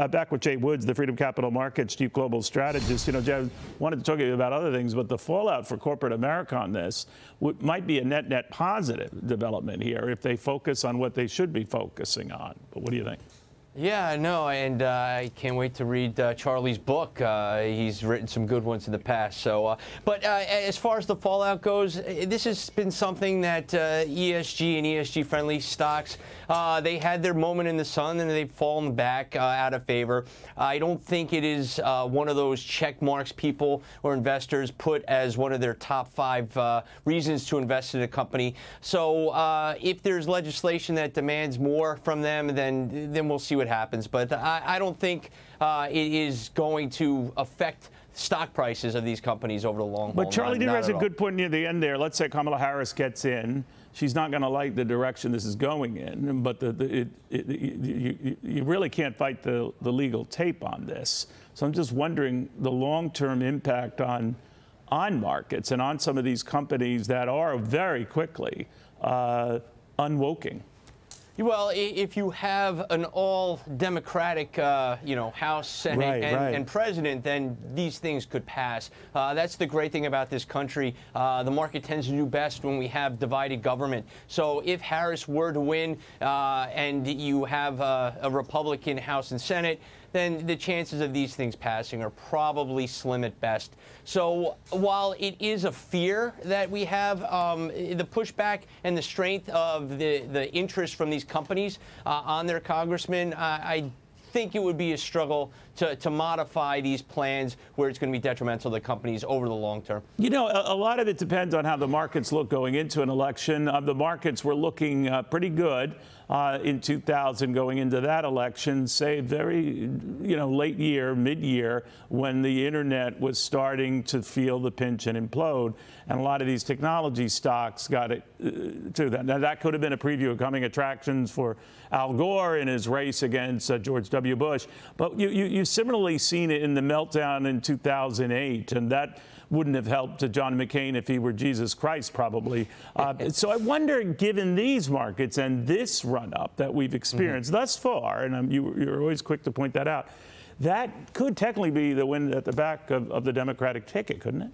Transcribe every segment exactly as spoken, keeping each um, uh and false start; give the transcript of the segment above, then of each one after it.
Uh, back with Jay Woods, the Freedom Capital Markets Chief Global Strategist. You know, Jay, I wanted to talk to you about other things, but the fallout for corporate America on this might be a net, net positive development here if they focus on what they should be focusing on. But what do you think? Yeah, no, and uh, I can't wait to read uh, Charlie's book. Uh, he's written some good ones in the past. So, uh, but uh, as far as the fallout goes, this has been something that uh, E S G and E S G-friendly stocks, uh, they had their moment in the sun, and they've fallen back uh, out of favor. I don't think it is uh, one of those check marks people or investors put as one of their top five uh, reasons to invest in a company. So, uh, if there's legislation that demands more from them, then then we'll see what happens, but I, I don't think uh, it is going to affect stock prices of these companies over the long haul. But Charlie Deer has a good point near the end there. Let's say Kamala Harris gets in. She's not going to like the direction this is going in, but the, the, it, it, you, you really can't fight the, the legal tape on this. So I'm just wondering the long-term impact on, on markets and on some of these companies that are very quickly uh, unwoking. Well, if you have an all-Democratic, uh, you know, House, Senate, right, and, right. and president, then these things could pass. Uh, that's the great thing about this country. Uh, the market tends to do best when we have divided government. So if Harris were to win uh, and you have a, a Republican House and Senate, then the chances of these things passing are probably slim at best. So while it is a fear that we have, um, the pushback and the strength of the, the interest from these companies uh, on their congressmen, uh, I think it would be a struggle to, to modify these plans where it's going to be detrimental to companies over the long term. You know, a, a lot of it depends on how the markets look going into an election. Uh, the markets were looking uh, pretty good uh, in two thousand going into that election, say very, you know, late year, mid-year, when the internet was starting to feel the pinch and implode. And a lot of these technology stocks got it uh, to that. Now, that could have been a preview of coming attractions for Al Gore in his race against uh, George W. W. Bush, but you, you, you've similarly seen it in the meltdown in two thousand eight, and that wouldn't have helped to John McCain if he were Jesus Christ, probably. Uh, so I wonder, given these markets and this run-up that we've experienced mm-hmm. thus far, and um, you, you're always quick to point that out, that could technically be the wind at the back of, of the Democratic ticket, couldn't it?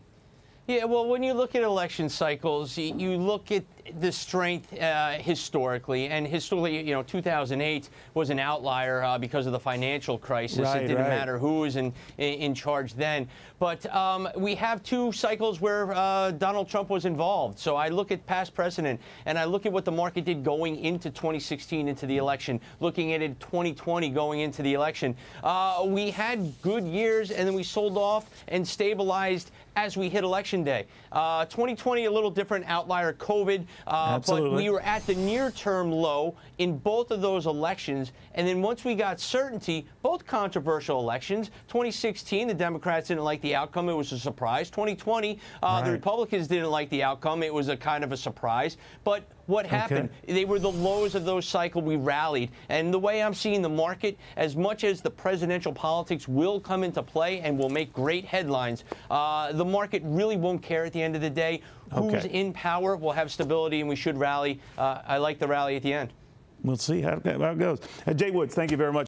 Yeah, well, when you look at election cycles, you, you look at the strength uh, historically, and historically, you know, two thousand eight was an outlier uh, because of the financial crisis. Right, it didn't right. matter who was in, in, in charge then. But um, we have two cycles where uh, Donald Trump was involved. So I look at past precedent, and I look at what the market did going into twenty sixteen, into the election, looking at it twenty twenty going into the election. Uh, we had good years, and then we sold off and stabilized as we hit election day. Uh, twenty twenty, a little different outlier, COVID, uh, but we were at the near-term low in both of those elections. And then once we got certainty, both controversial elections, twenty sixteen, the Democrats didn't like the outcome. It was a surprise. twenty twenty, uh, right. the Republicans didn't like the outcome. It was a kind of a surprise. But what happened? Okay. They were the lows of those cycles. We rallied. And the way I'm seeing the market, as much as the presidential politics will come into play and will make great headlines, uh, the market really won't care at the end of the day. Okay. Who's in power will have stability, and we should rally. Uh, I like the rally at the end. We'll see how, how it goes. Uh, Jay Woods, thank you very much.